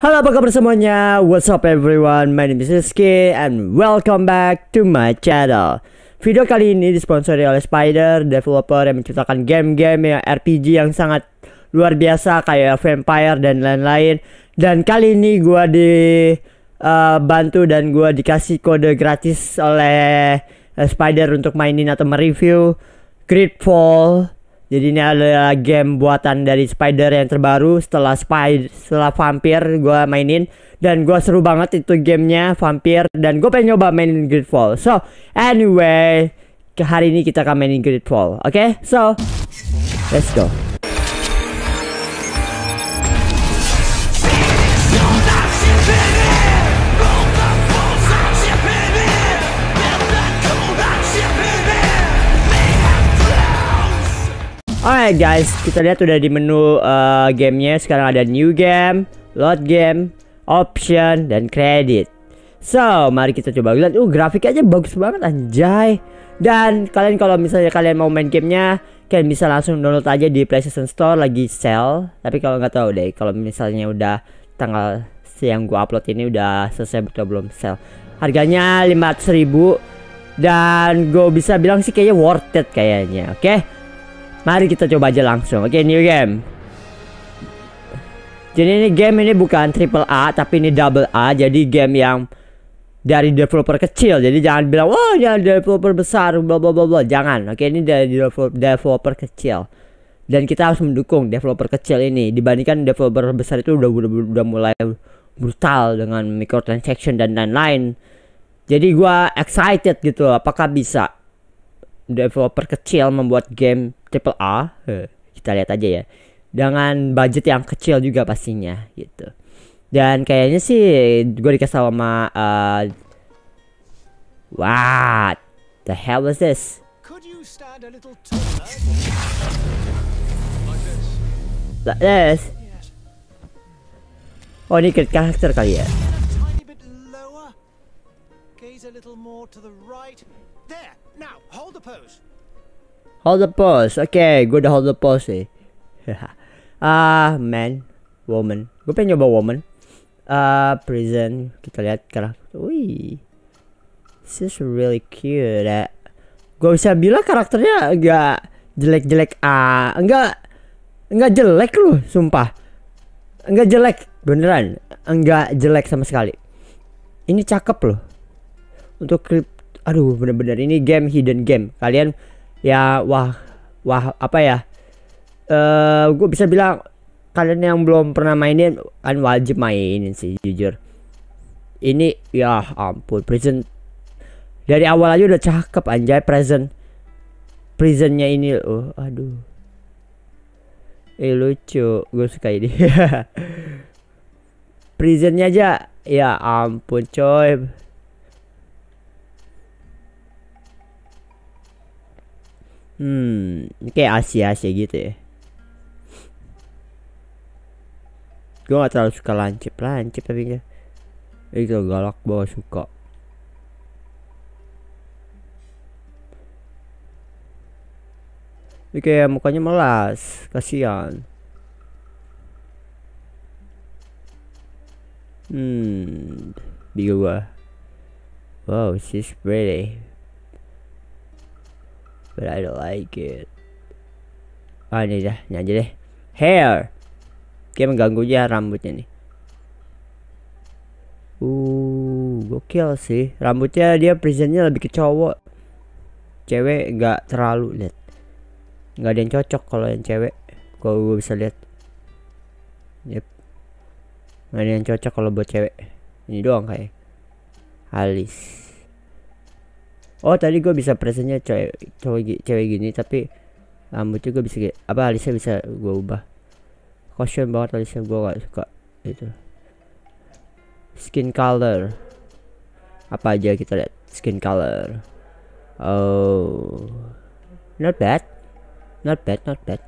Halo apa kabar semuanya, what's up everyone, my name is Ski and welcome back to my channel. Video kali ini disponsori oleh Spider, developer yang menciptakan game-game yang RPG yang sangat luar biasa kayak Vampyr dan lain-lain. Dan kali ini gua dibantu dan gua dikasih kode gratis oleh Spider untuk mainin atau mereview Greedfall. Jadi ini adalah game buatan dari Spider yang terbaru setelah Vampyr gue mainin. Dan gue seru banget itu gamenya Vampyr, dan gue pengen nyoba mainin Greedfall. So anyway, hari ini kita akan mainin Greedfall. Oke, so let's go. Alright guys, kita lihat udah di menu gamenya. Sekarang ada new game, load game, option, dan credit. So, mari kita coba lihat. Grafiknya aja bagus banget anjay. Dan kalian kalau misalnya kalian mau main gamenya, kalian bisa langsung download aja di PlayStation Store, lagi sale. Tapi kalau nggak tahu deh, kalau misalnya udah tanggal siang gua upload ini udah selesai atau belum sale. Harganya 500.000. Dan gua bisa bilang sih kayaknya worth it kayaknya. Oke? Mari kita coba aja langsung. Oke, new game. Jadi ini game ini bukan triple A, tapi ini double A. Jadi game yang dari developer kecil. Jadi jangan bilang wah jangan developer besar bla bla bla. Jangan. Oke, ini dari developer kecil. Dan kita harus mendukung developer kecil ini dibandingkan developer besar itu udah mulai brutal dengan microtransaction dan lain-lain. Jadi gua excited gitu, apakah bisa developer kecil membuat game triple A. Kita lihat aja ya, dengan budget yang kecil juga pastinya gitu. Dan kayaknya sih gue dikasih tahu sama what the hell was this? Like this. Oh, ini karakter kali ya. There. Now hold the pose. Hold the pose. Okay, gue udah hold the pose sih. Man, woman. Gue pengen nyoba woman. Prison. Kita lihat karakter. Wih, she's really cute. Gue bisa bilang karakternya agak jelek-jelek. Enggak jelek loh, sumpah. Enggak jelek, beneran. Enggak jelek sama sekali. Ini cakep loh. Untuk klip. Aduh, bener-bener ini game hidden game. Kalian ya wah apa ya? Gue bisa bilang kalian yang belum pernah mainin kan wajib mainin sih jujur. Ini ya ampun, prison dari awal aja udah cakep anjay. Prisonnya ini aduh. Lucu, gue suka ini. Prisonnya aja ya ampun coy. Kayak Asia gitu ya. Gue gak terlalu suka lancip tapi ya. Itu galak banget suka. Ini kayak mukanya melas, kasihan. Bigo gua. Wow, she's pretty. But I don't like it. Ini aja deh. Hair. Kayak mengganggu aja rambutnya nih. Gokil sih. Rambutnya dia presentnya lebih ke cowok. Cewek nggak terlalu lihat. Nggak ada yang cocok kalau yang cewek. Kalau gue bisa lihat. Yep. Nggak ada yang cocok kalau buat cewek. Ini doang kayak. Alis. Oh tadi gue bisa presentnya cewek gini, tapi rambut juga bisa apa alisnya bisa gue ubah. Caution banget alisnya, gue gak suka itu. Skin color apa aja kita lihat. Skin color. Oh, not bad, not bad, not bad.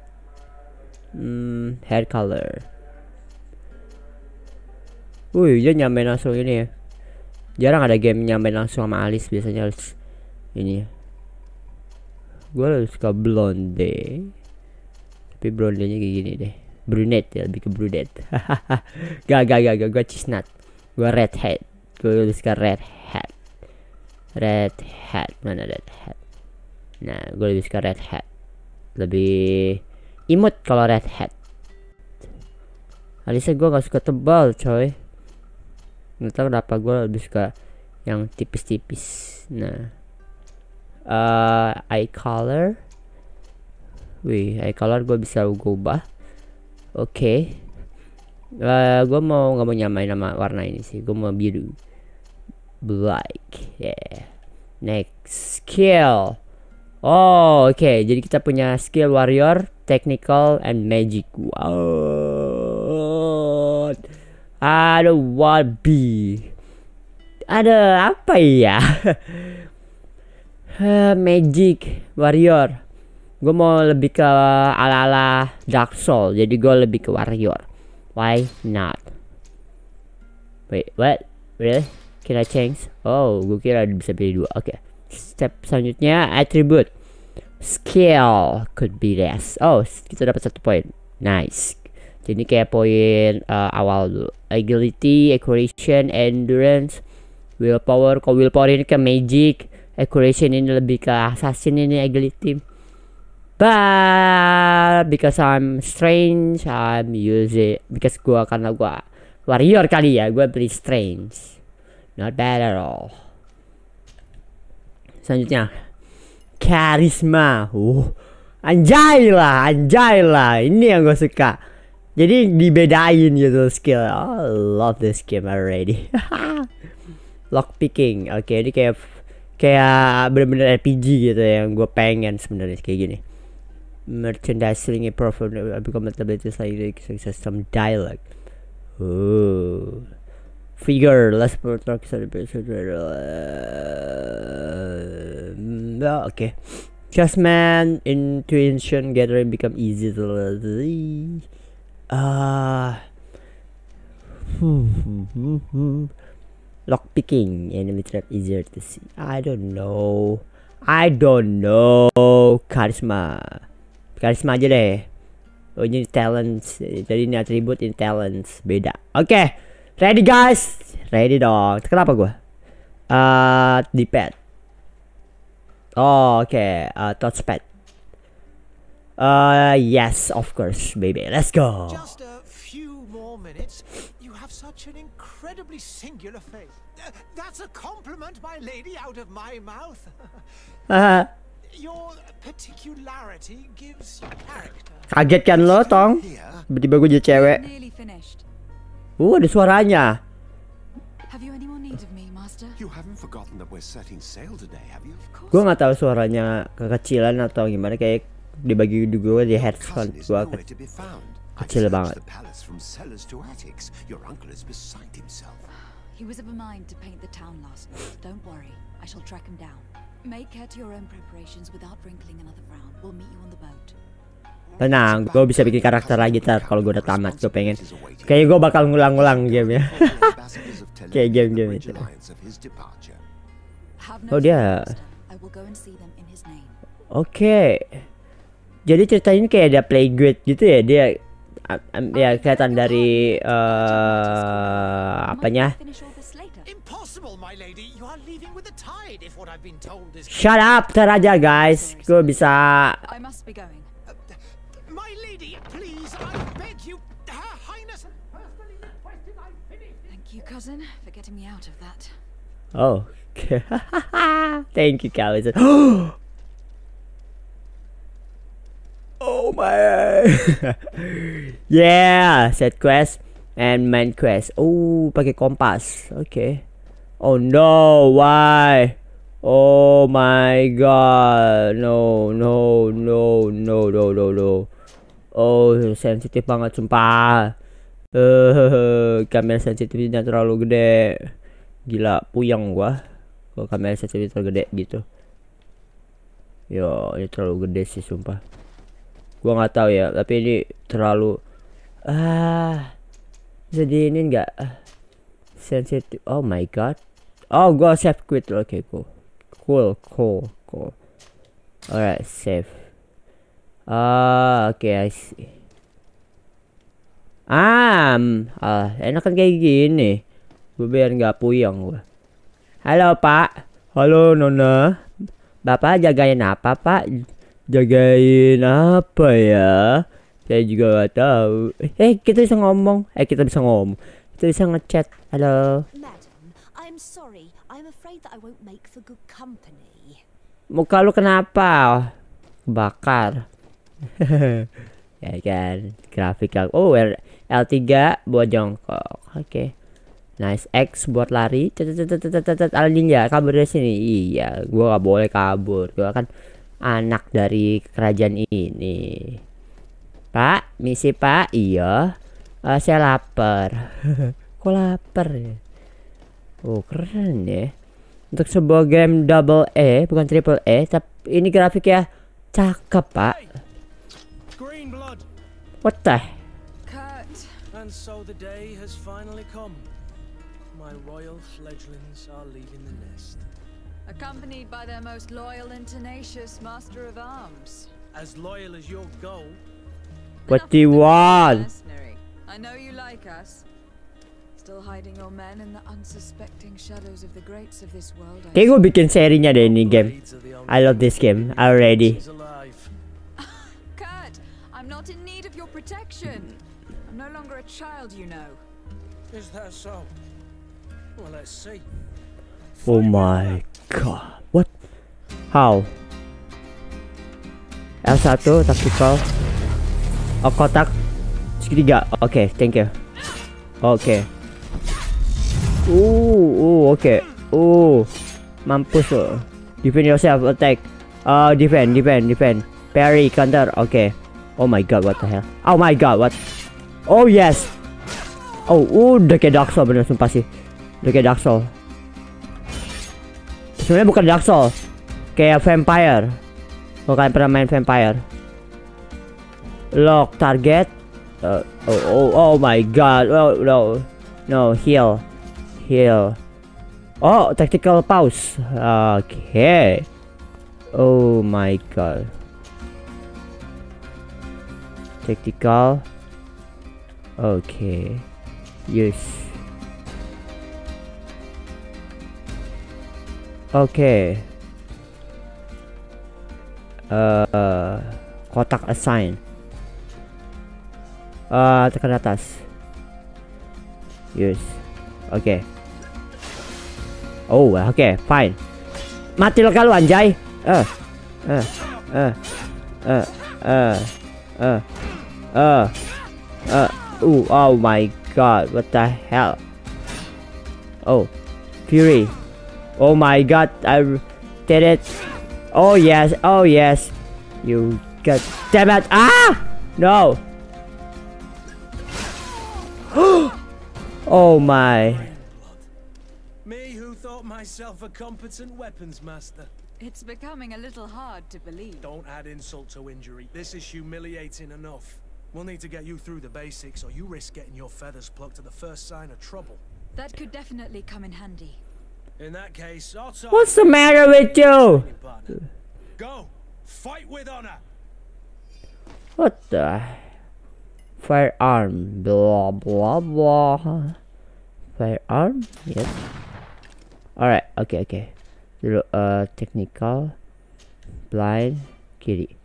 Hair color. Wih, dia nyamain langsung ini ya. Jarang ada game nyamain langsung sama alis, biasanya harus ini. Gue suka blonde, tapi blondenya kayak gini deh. brunette. I'll become brunette. Gua chestnut. Gua redhead. Gua tuliskan redhead. Redhead. Mana redhead? Nah, gua tuliskan redhead. Lebih imut kalau redhead. Alisnya gua gak suka tebal, coy. Nggak tahu kenapa gua lebih suka yang tipis-tipis. Nah, eye color. Wih, eye color gua bisa ubah. Oke, gua nggak mau nyamain sama warna ini sih. Gua mau biru, black. Yeah. Next skill. Oh, oke. Jadi kita punya skill warrior, technical, and magic. Wow. Ada wabi, ada apa ya? Magic warrior. Gue mau lebih ke ala-ala Dark Souls, jadi gue lebih ke warrior. Why not? Wait, what? Really? Can I change? Oh, gue kira bisa pilih dua. Oke. Step selanjutnya attribute. Skill could be less. Oh, kita dapat 1 poin. Nice. Jadi kayak poin awal dulu. Agility, accuracy, endurance, willpower. Kalau willpower ini ke magic, accuracy ini lebih ke assassin ini agility. But because I'm strange, I'm using because karena gua warrior kali ya, gua beli strange. Not bad at all. Selanjutnya, karisma. Anjay lah. Ini yang gua suka. Jadi dibedain gitu skill. Oh, I love this game already. Lock picking. Oke, ini kayak bener-bener RPG gitu yang gue pengen sebenarnya kayak gini. Merchandising improvement compatibility like system dialog. Oh. Figure less product service. Oke. Adjustment intuition gathering become easy to learn. Lockpicking enemy trap easier to see. I don't know. Charisma aja deh. Oh, ini talents. Jadi ini atribut, ini talents. Beda. Oke. Ready guys. Ready dong. Kenapa gua? D-pad. Oh, oke. Touchpad. Yes, of course, baby. Let's go. Just a few more minutes. You have such an incredibly singular face. That's a compliment, my lady, out of my mouth. Your particularity gives you character. Kaget kan lo, Tong? Tiba-tiba gue jadi cewek. Ada suaranya. Gue nggak tahu suaranya kekecilan atau gimana, kayak dibagi gue di headphone gua kecil banget. Tenang, gue bisa bikin karakter lagi ntar kalau gue udah tamat. Gue pengen, kayaknya gue bakal ngulang-ngulang game ya. Kayak game-game itu. Oh dia. Oke. Jadi ceritanya kayak ada playgrid gitu ya, dia ya kelihatan dari apanya. Shut up, teraja guys. Gue bisa. Oh, okay. Thank you, Cousin. Oh my. Yeah, set quest and main quest. Oh, pakai kompas. Okay. Oh no, why? Oh my god. No. Oh, sensitif banget sumpah. Kamera sensitifnya terlalu gede. Gila, puyeng gua kalau kamera sensitif terlalu gede gitu. Yo, ini terlalu gede sih sumpah. Gua nggak tahu ya, tapi ini terlalu jadi ini nggak sensitif. Oh my god. Oh, gua save quit. Oke, cool. Alright, save. Oke, I see. Enak kan kayak gini. Gue biar nggak puyeng gue. Halo Pak. Halo Nona. Bapak jagain apa Pak? Jagain apa ya? Saya juga gak tahu. Kita bisa ngomong. Kita bisa ngomong. Kita bisa ngechat. Halo. Madam, I'm sorry. I'm afraid that I won't make for good company. Muka lu kenapa? Bakar. Ya kan, grafik. Oh, L3 buat jongkok. Oke. Nice X buat lari. Aldin ya, kabur dari sini. Iya, gua gak boleh kabur. Gua kan anak dari kerajaan ini. Pak, misi Pak. Iya. Saya lapar. Kok lapar ya? Oh, keren ya. Untuk sebuah game double A, bukan triple A, tapi ini grafik ya cakep, Pak. What the? And so the day has finally come. My royal fledglings are leaving the nest, accompanied by their most loyal and tenacious master of arms. As loyal as your goal. What do you want? I know you like us. Still hiding your men in the unsuspecting shadows of the greats of this world. Kayak gue bikin serinya deh ini game. I love this game already. Kurt, I'm not in need of your protection. I'm no longer a child, you know. Is that so? Well, let's see. Oh my god. What? How? L1 tactical. Oh, kotak segitiga. Oke, thank you. Oke. Oke. Mampus lo. Defend yourself, attack. Defend. Parry, counter. Oke. Oh my god, what the hell? Oh my god, what? Oh yes. Oh, udah kayak Dark Souls bener sumpah sih. Udah kayak Dark Souls. Sebenarnya bukan Dark Souls, kayak Vampyr. Kalau kalian pernah main Vampyr. Lock target. Oh my god. Oh, no, heal. Oh, tactical pause. Okay. Oh my god. Tactical. Okay. Yes. Okay. Kotak assign. Tekan atas. Yes. Okay. Oh, okay, fine. Mati lo kalau anjay. Oh my god, what the hell? Oh, fury. Oh my god, I did it. Oh yes. You god damn it. No. Oh my. Me who thought myself a competent weapons master. It's becoming a little hard to believe. Don't add insult to injury. This is humiliating enough. We'll need to get you through the basics or you risk getting your feathers plucked at the first sign of trouble. That could definitely come in handy. In that case, what's the matter with you? Go fight with honor. What the firearm? Blah blah blah. Firearm? Yes. All right. Okay. Technical. Blind. Kitty.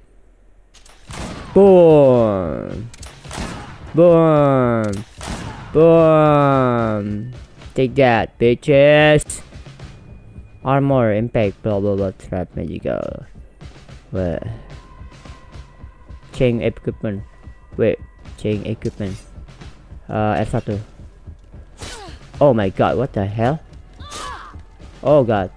Boom. Take that, bitches. Armor, impact, blah blah blah, trap, magical. Wait. Change equipment. F1. Oh my god, what the hell? Oh god.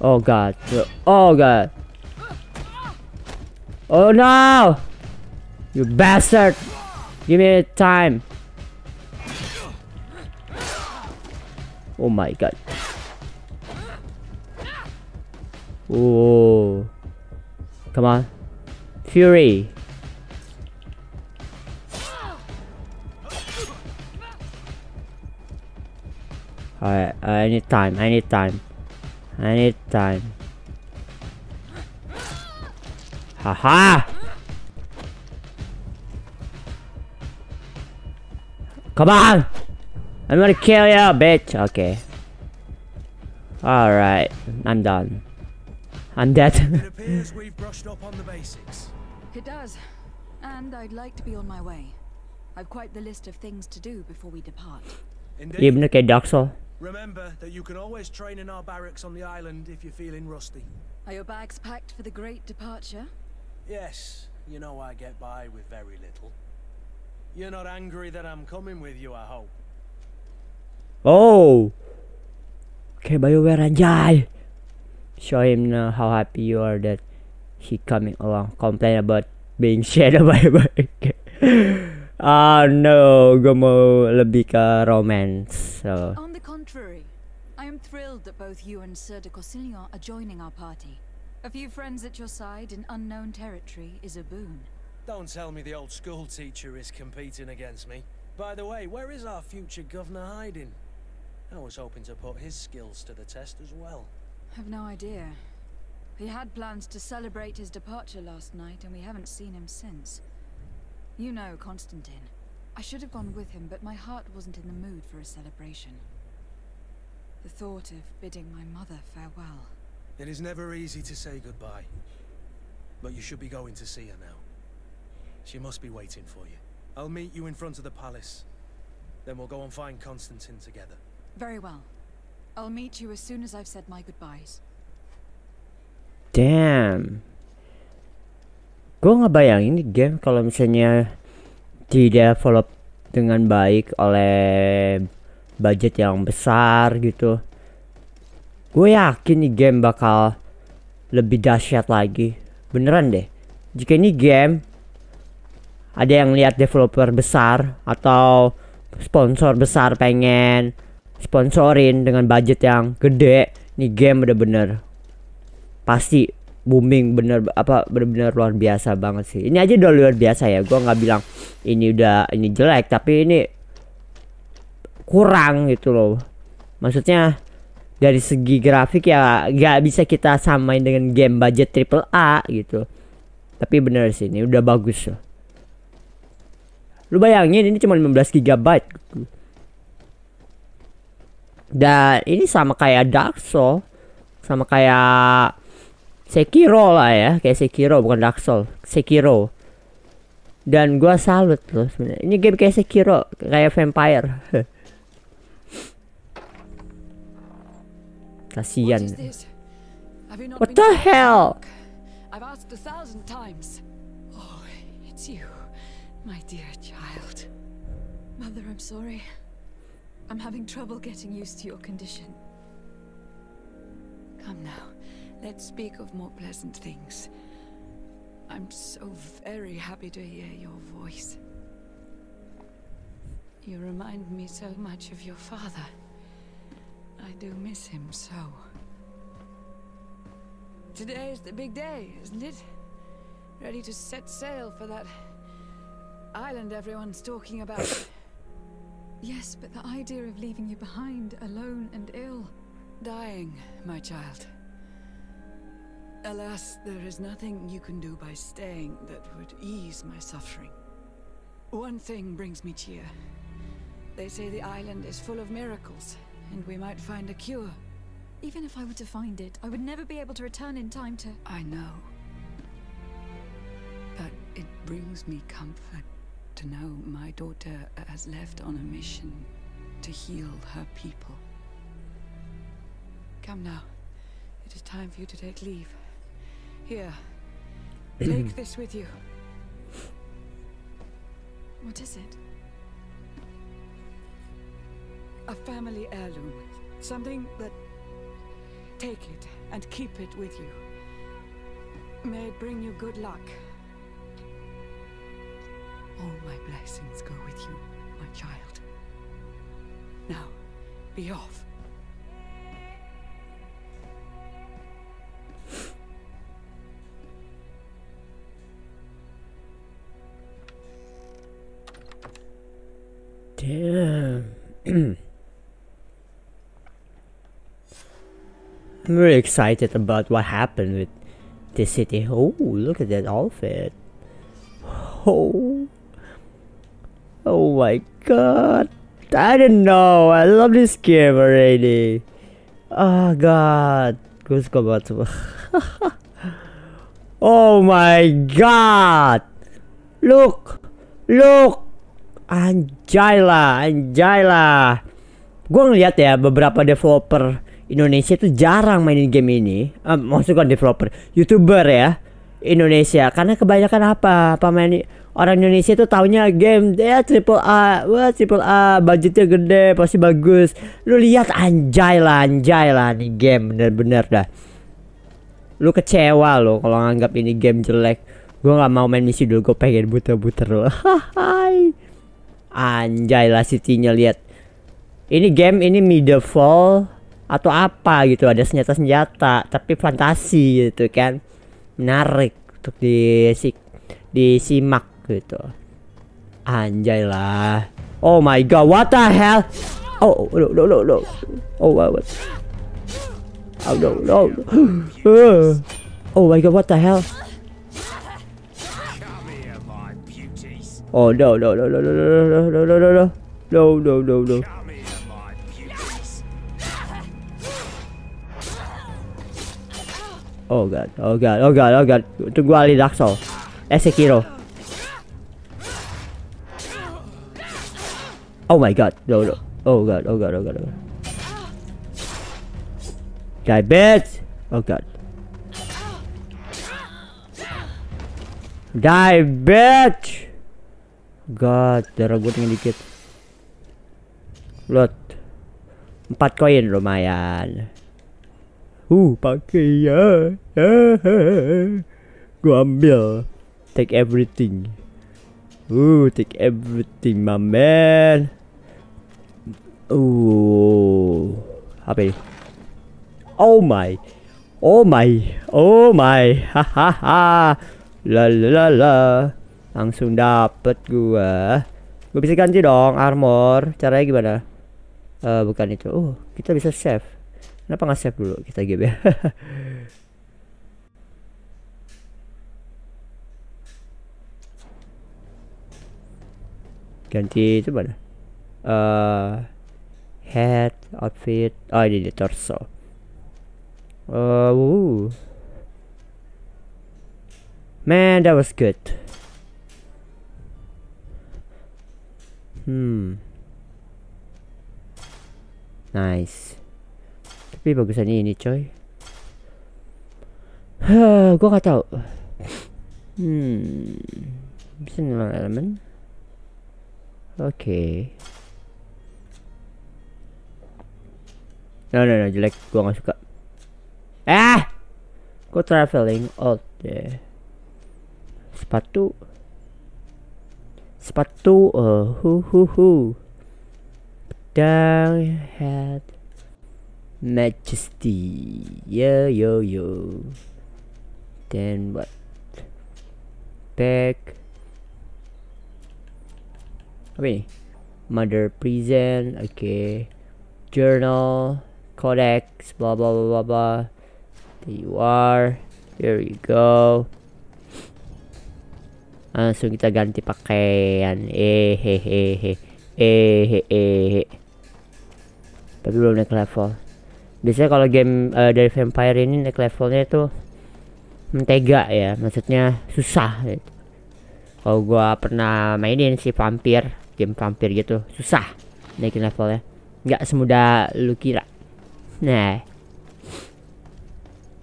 Oh god. Oh no! You bastard! Give me time! Oh my god. Oh. Come on. Fury. Alright, I need time. I need time. Haha! Come on! I'm gonna kill you, bitch! Okay. Alright, I'm done. I'm dead. It appears we've brushed up on the basics. It does. And I'd like to be on my way. I've quite the list of things to do before we depart. Even okay, Dark Souls. Remember that you can always train in our barracks on the island if you're feeling rusty. Are your bags packed for the great departure? Yes, you know I get by with very little. You're not angry that I'm coming with you, I hope. Oh! Okay, BioWare anjay! Show him how happy you are that he coming along. Complain about being shadowed by Ah no, gue mau lebih ke romance. So. On the contrary, I am thrilled that both you and Sir de Corcillon are joining our party. A few friends at your side in unknown territory is a boon. Don't tell me the old school teacher is competing against me. By the way, where is our future governor hiding? I was hoping to put his skills to the test as well. I have no idea. He had plans to celebrate his departure last night and we haven't seen him since. You know, Constantin. I should have gone with him, but my heart wasn't in the mood for a celebration. The thought of bidding my mother farewell. It is never easy to say goodbye. But you should be going to see her now. She must be waiting for you. I'll meet you in front of the palace. Then we'll go and find Constantin together. Very well. I'll meet you as soon as I've said my goodbyes. Damn. Gue nggak bayangin ini game kalau misalnya tidak develop dengan baik oleh budget yang besar gitu. Gue yakin ini game bakal lebih dahsyat lagi. Beneran deh. Jika ini game ada yang lihat developer besar atau sponsor besar pengen sponsorin dengan budget yang gede, nih game bener-bener pasti booming bener apa bener-bener luar biasa banget sih. Ini aja udah luar biasa ya. Gua nggak bilang ini udah ini jelek, tapi ini kurang gitu loh. Maksudnya dari segi grafik ya nggak bisa kita samain dengan game budget AAA gitu. Tapi bener sih ini udah bagus loh. Lu bayangin ini cuma 15 GB gitu. Dan ini sama kayak Dark Souls, sama kayak Sekiro lah ya, kayak Sekiro bukan Dark Souls, Sekiro. Dan gua salut loh sebenarnya. Ini game kayak Sekiro, kayak Vampyr. Kasihan. What the hell? I've asked 1,000 times. Oh, it's you. My dear child. Mother, I'm sorry. I'm having trouble getting used to your condition. Come now, let's speak of more pleasant things. I'm so very happy to hear your voice. You remind me so much of your father. I do miss him so. Today is the big day, isn't it? Ready to set sail for that island everyone's talking about. Yes, but the idea of leaving you behind, alone and ill. Dying, my child. Alas, there is nothing you can do by staying that would ease my suffering. One thing brings me cheer. They say the island is full of miracles, and we might find a cure. Even if I were to find it, I would never be able to return in time to... I know. But it brings me comfort. To know my daughter has left on a mission to heal her people. Come now, it is time for you to take leave. Here, take this with you. What is it? A family heirloom. Something that... Take it and keep it with you. May it bring you good luck. All my blessings go with you, my child. Now, be off. Damn. I'm really excited about what happened with this city. Oh, look at that outfit. Oh my god. I don't know. I love this game already. Oh god. Oh my god. Look. Look. Angela. Gua ngeliat ya, beberapa developer Indonesia tuh jarang mainin game ini. Maksudnya developer, YouTuber ya Indonesia, karena kebanyakan pemain orang Indonesia tuh taunya game ya triple A, budgetnya gede, pasti bagus. Lu lihat anjay lah nih game, bener-bener dah. Lu kecewa lo kalau nganggap ini game jelek. Gua nggak mau main misi dulu, gua pengen buter-buter lo. Anjay lah city-nya, lihat. Ini game ini Midfall atau apa gitu, ada senjata-senjata tapi fantasi gitu kan, menarik untuk disimak gitu. Anjay lah. Oh my god, what the hell. Oh no. Oh what? Oh no. Oh my god, what the hell. Oh no. Oh god. Itu gua di Dark Souls. Sekiro. Oh my god. No. Oh god. Die bitch. Oh god. Die bitch. God, darah gue tinggi dikit. Lot. 4 koin lumayan. Pakai ya. Gua ambil. Take everything. Take everything, my man. Apa ini? Oh my. Hahaha. La. Langsung dapet gua. Gua bisa ganti dong armor. Caranya gimana? Bukan itu. Kita bisa save. Kenapa nggak save dulu kita game ya? Ganti itu mana? Head, outfit, ini di torso. Man, that was good. Nice. Tapi bagusan ini coy. Gua nggak tahu. Bisa nilai elemen. Oke. No, jelek. Gua nggak suka. Gua traveling out deh. Sepatu. Pedang, head. Majesty, yo. Then what? Back. Okay. Mother present. Okay. Journal, codex, blah blah. There you are. Here you go. Langsung kita ganti pakaian. Tapi belum naik level. Biasanya kalau game dari Vampyr ini naik levelnya itu mentega ya, maksudnya susah gitu. Kalau gua pernah mainin si Vampyr, game Vampyr gitu, susah naikin levelnya, nggak semudah lu kira. Nah,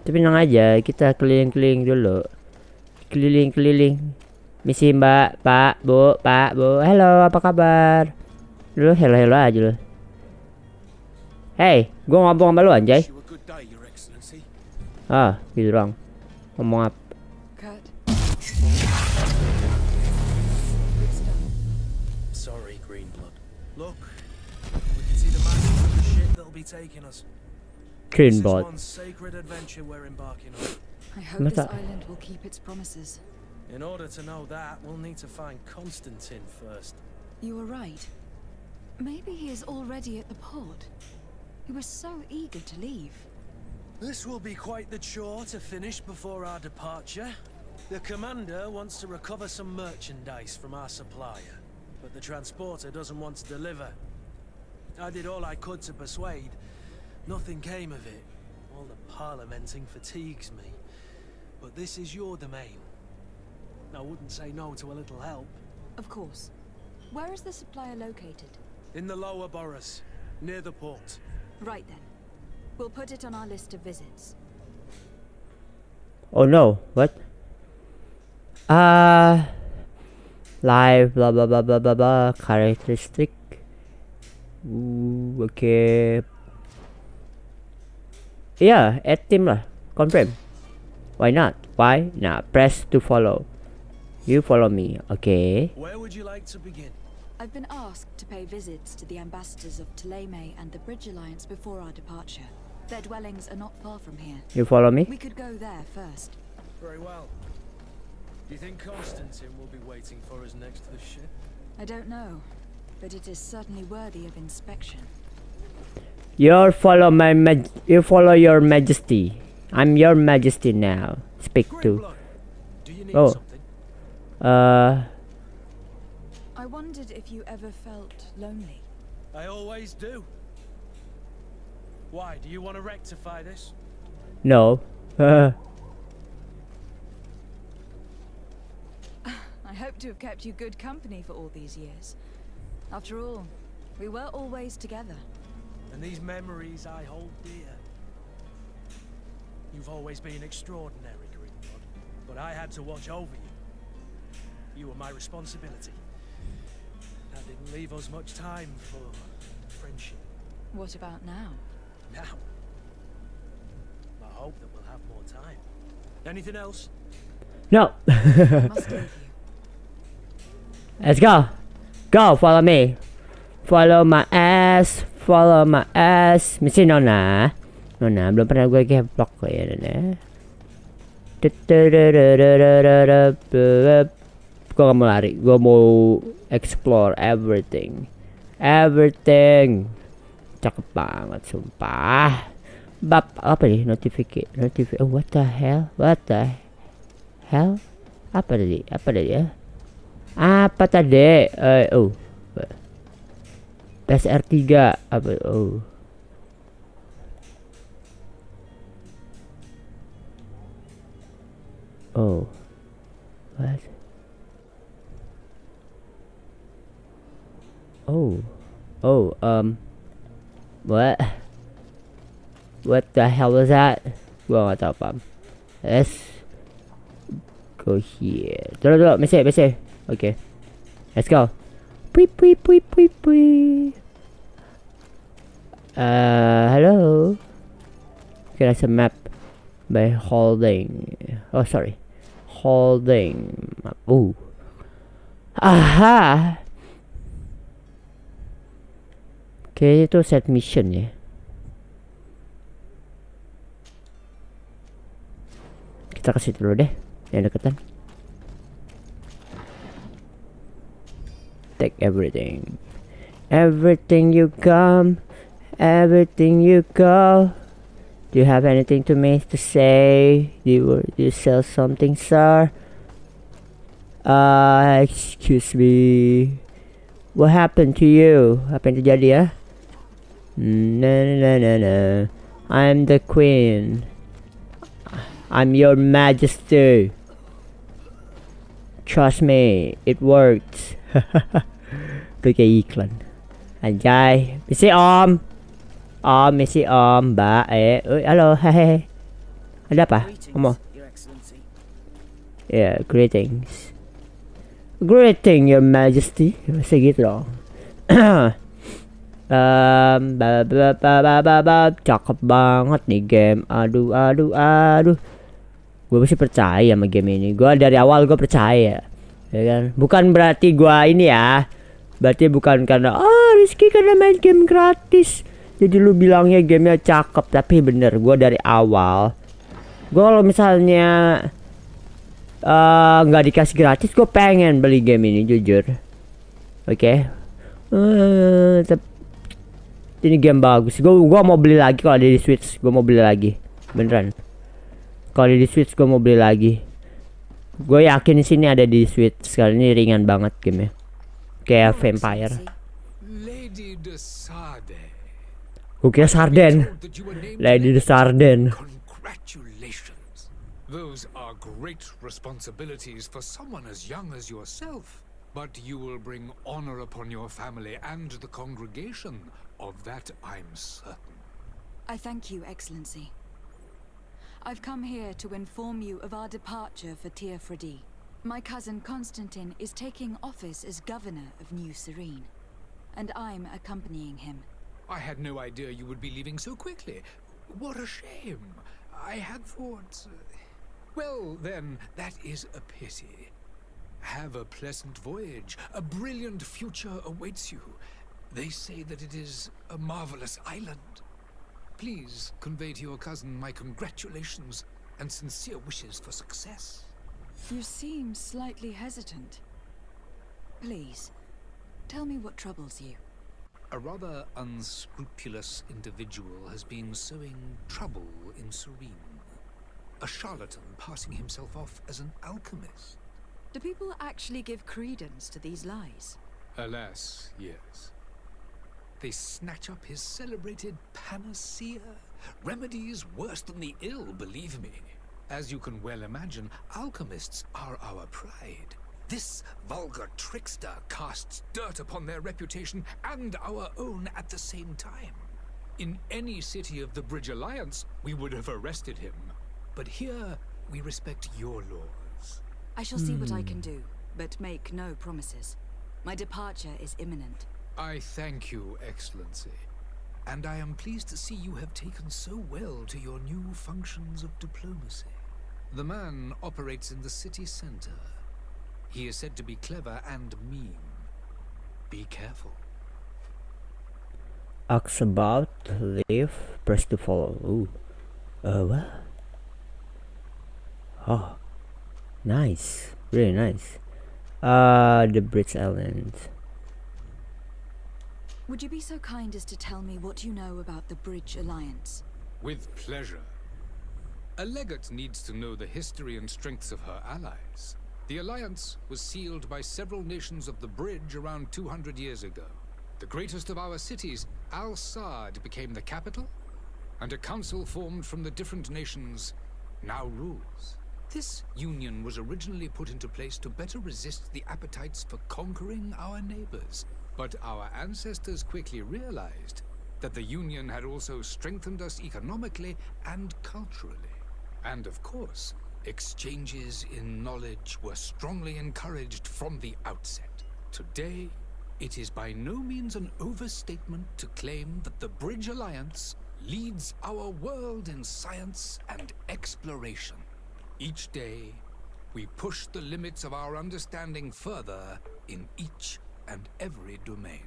tapi tenang aja, kita keliling-keliling dulu, misi mbak, pak bu, halo apa kabar, lu hello aja lu. Hey, gua ngomong sama lu anjay. Gitu doang. Ngomong apa? Sorry, Greenblood. Look, we can see the magic of the ship that'll be taking us. Greenblood. I hope this island will keep its promises. In order to know that, we'll need to find Constantin first. You were right. Maybe he is already at the port. He was so eager to leave. This will be quite the chore to finish before our departure. The commander wants to recover some merchandise from our supplier, but the transporter doesn't want to deliver. I did all I could to persuade. Nothing came of it. All the parliamenting fatigues me. But this is your domain. I wouldn't say no to a little help. Of course. Where is the supplier located? In the lower boroughs, near the port. Right then. We'll put it on our list of visits. Oh no, what? Live, blah blah blah blah blah blah, characteristic. Ooh, okay. Yeah, add team lah, confirm. Why not? Why not? Press to follow. You follow me, okay. Where would you like to begin? I've been asked to pay visits to the ambassadors of Theleme and the Bridge Alliance before our departure. Their dwellings are not far from here. You follow me? We could go there first. Very well. Do you think Constantin will be waiting for us next to the ship? I don't know, but it is certainly worthy of inspection. You follow your majesty. I'm your majesty now. Speak to. Do you need something? I wondered if you ever felt lonely. I always do. Why? Do you want to rectify this? No. I hope to have kept you good company for all these years. After all, we were always together. And these memories I hold dear. You've always been extraordinary, Greedfall, but I had to watch over you. You were my responsibility. That didn't leave us much time for friendship. What about now? Now? I hope that we'll have more time. Anything else? No. Let's go. Go, follow me. Follow my ass. Follow my ass. Mesti Nona. Nona belum pernah gue game vlog kayaknya. Gue gak mau lari. Gue mau explore everything. Everything. Cakep banget sumpah. Bap apa nih? Notifikasi. Oh, what the hell? What the hell? Apa tadi? Apa tadi ya? Apa tadi? Oh. PSR3 apa? Oh. Oh. What? Oh. Oh, what? What the hell was that? Gua gak tau paham. Let's go here. Dulu dulu, mesti. Okay. Let's go. Hello. Okay, that's a map by holding. Oh, sorry. Holding. Ooh. Aha. Okay, itu set mission ya. Kita ke situ dulu deh, yang deketan. Take everything. Everything you come, everything you go. Do you have anything to me to say? Do you sell something, sir? Excuse me. What happened to you? Apa yang terjadi ya? No. I'm the queen. I'm your majesty. Trust me, it worked. Tuh kayak iklan. Anjay, misi om. Om, misi om, mbak. Halo, hehehe. Ada apa? Ngomong. Yeah, greetings. Greeting, your majesty. Masa gitu dong. Cakep banget nih game. Aduh. Gue masih percaya sama game ini. Gue dari awal gue percaya. Ya kan? Bukan berarti gue ini ya. Berarti bukan karena Rizky karena main game gratis. Jadi lu bilangnya gamenya cakep, tapi bener gue dari awal. Gue kalau misalnya nggak dikasih gratis, gue pengen beli game ini jujur. Oke. Ini game bagus. Gue mau beli lagi kalau ada di Switch. Gue mau beli lagi. beneran. Kalau di Switch gue mau beli lagi. Gue yakin sini ada di Switch. Sekali ini ringan banget game ya. Kayak Vampyr. Oke, Sarden. Lady de Sardet. Congratulations. Those are great responsibilities for someone as young as yourself, but you will bring honor upon your family and the congregation. Of that I'm certain. I thank you, Excellency. I've come here to inform you of our departure for Teer Fradee. My cousin Constantin is taking office as governor of New Serene, and I'm accompanying him. I had no idea you would be leaving so quickly. What a shame. I had thought... Well, then, that is a pity. Have a pleasant voyage. A brilliant future awaits you. They say that it is a marvelous island. Please convey to your cousin my congratulations and sincere wishes for success. You seem slightly hesitant. Please, tell me what troubles you. A rather unscrupulous individual has been sowing trouble in Serene. A charlatan passing himself off as an alchemist. Do people actually give credence to these lies? Alas, yes. They snatch up his celebrated panacea. Remedies worse than the ill, believe me. As you can well imagine, alchemists are our pride. This vulgar trickster casts dirt upon their reputation and our own at the same time. In any city of the Bridge Alliance, we would have arrested him. But here, we respect your laws. I shall see what I can do, but make no promises. My departure is imminent. I thank you, Excellency. And I am pleased to see you have taken so well to your new functions of diplomacy. The man operates in the city center. He is said to be clever and mean. Be careful. Ask about, leave, press to follow. Ooh. What? Oh. Nice. Really nice. The Bridge Alliance. Would you be so kind as to tell me what you know about the Bridge Alliance? With pleasure. A legate needs to know the history and strengths of her allies. The Alliance was sealed by several nations of the Bridge around 200 years ago. The greatest of our cities, Al-Saad, became the capital, and a council formed from the different nations now rules. This union was originally put into place to better resist the appetites for conquering our neighbors. But our ancestors quickly realized that the Union had also strengthened us economically and culturally. And of course, exchanges in knowledge were strongly encouraged from the outset. Today, it is by no means an overstatement to claim that the Bridge Alliance leads our world in science and exploration. Each day, we push the limits of our understanding further in each and every domain.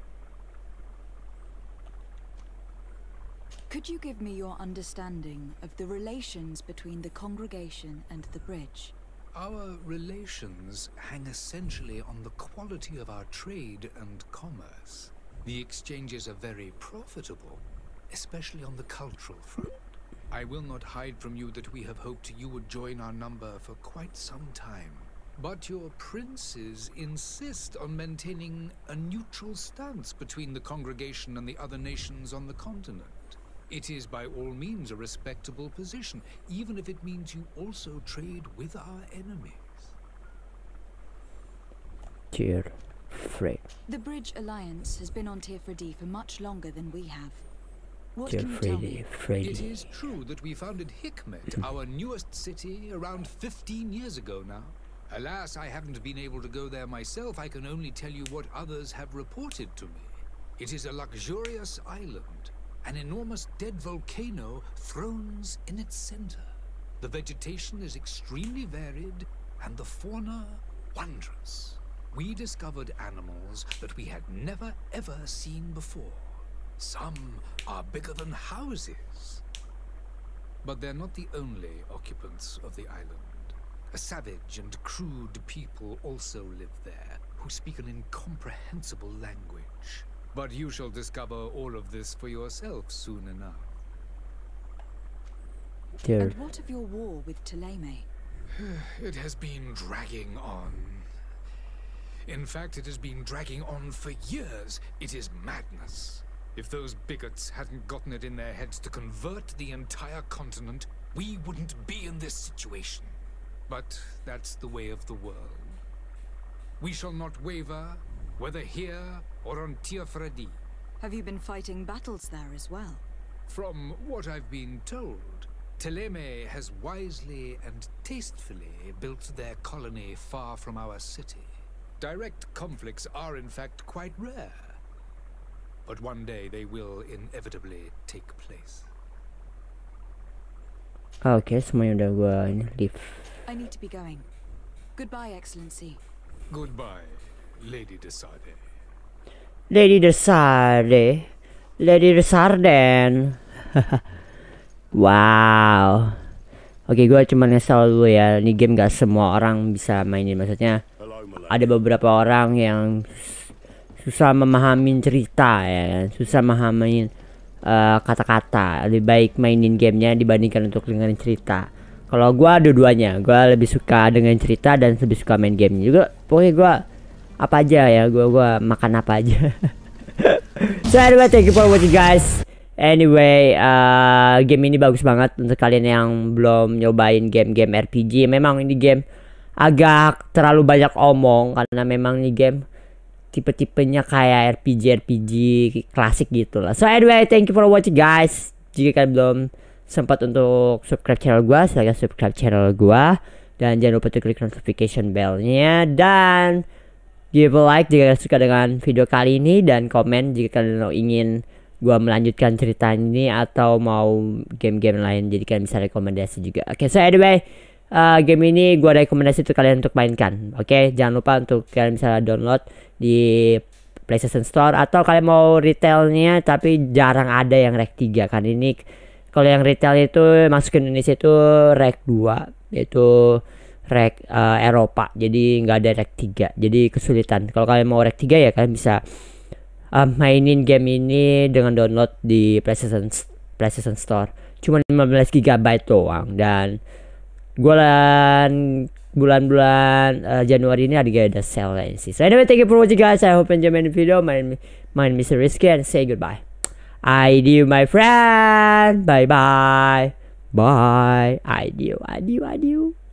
Could you give me your understanding of the relations between the congregation and the bridge? Our relations hang essentially on the quality of our trade and commerce. The exchanges are very profitable, especially on the cultural front. I will not hide from you that we have hoped you would join our number for quite some time. But your princes insist on maintaining a neutral stance between the congregation and the other nations on the continent. It is by all means a respectable position, even if it means you also trade with our enemies. Teer Fradee. The Bridge Alliance has been on Teer Fradee for much longer than we have. What Teer Fradee, It is true that we founded Hikmet, our newest city, around 15 years ago now. Alas, I haven't been able to go there myself. I can only tell you what others have reported to me. It is a luxurious island. An enormous dead volcano thrones in its center. The vegetation is extremely varied, and the fauna wondrous. We discovered animals that we had never ever seen before. Some are bigger than houses. But they're not the only occupants of the island. A savage and crude people also live there, who speak an incomprehensible language. But you shall discover all of this for yourself soon enough. Teer. And what of your war with Theleme? It has been dragging on. In fact, it has been dragging on for years. It is madness. If those bigots hadn't gotten it in their heads to convert the entire continent, we wouldn't be in this situation. But that's the way of the world. We shall not waver, whether here or on Teer Fradee. Have you been fighting battles there as well? From what I've been told, Theleme has wisely and tastefully built their colony far from our city. Direct conflicts are in fact quite rare, but one day they will inevitably take place. Okay, semuanya udah gua leave. I need to be going. Goodbye, Excellency. Goodbye, Lady de Sardet. Lady de Sardet. Lady de Sardet. Wow. Oke, gua cuma ngesel dulu ya. Ini game gak semua orang bisa mainin, maksudnya ada beberapa orang yang susah memahamin cerita ya, susah memahamin kata-kata. Lebih baik mainin gamenya dibandingkan untuk dengerin cerita. Kalau gua dua-duanya, gua lebih suka dengan cerita dan lebih suka main gamenya juga. Pokoknya gua apa aja ya, gua makan apa aja. So anyway, thank you for watching guys. Anyway, game ini bagus banget untuk kalian yang belum nyobain game-game RPG. Memang ini game agak terlalu banyak omong karena memang ini game tipe-tipenya kayak RPG klasik gitu lah. So anyway, thank you for watching guys. Jika kalian belum sempat untuk subscribe channel gua, silahkan subscribe channel gua. Dan jangan lupa klik notification bellnya. Dan give a like jika kalian suka dengan video kali ini. Dan komen jika kalian ingin gua melanjutkan cerita ini atau mau game-game lain. Jadi kalian bisa rekomendasi juga. Oke, so anyway, game ini gua rekomendasi untuk kalian untuk mainkan. Oke, jangan lupa untuk kalian bisa download di PlayStation Store atau kalian mau retailnya tapi jarang ada yang rek 3 kan ini. Kalau yang retail itu masuk ke Indonesia itu rek 2, yaitu rek Eropa. Jadi nggak ada rek 3. Jadi kesulitan. Kalau kalian mau rek 3 ya kalian bisa mainin game ini dengan download di PlayStation Store. Cuma 15 GB doang dan bulan-bulan Januari ini ada sale sih. So anyway, thank you for watching guys. I hope you enjoyed the video. My name is Rizky and say goodbye. Adieu my friend. Bye bye. Bye. Adieu.